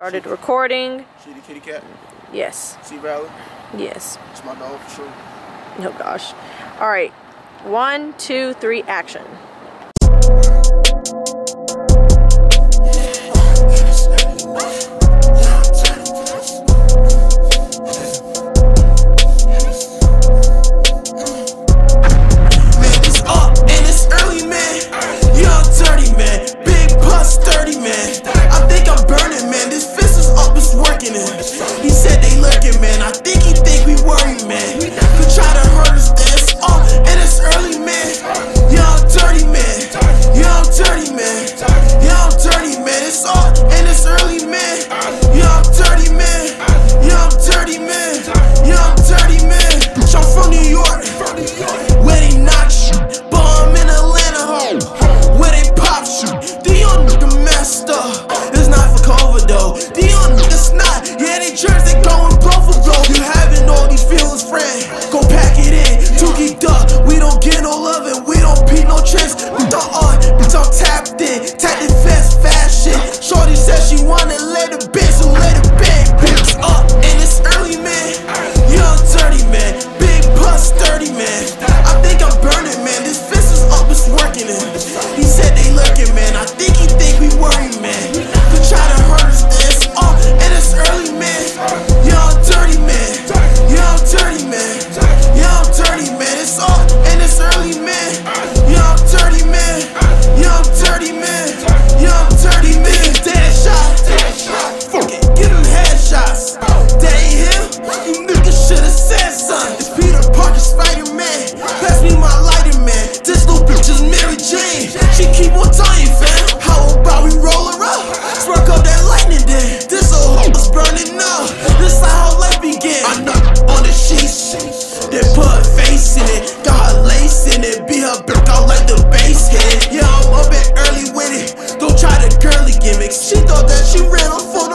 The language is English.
Started recording. She the kitty cat? Yes. See Valor? Yes. It's my dog for sure. Oh gosh. Alright. 1, 2, 3, action. She thought that she ran off on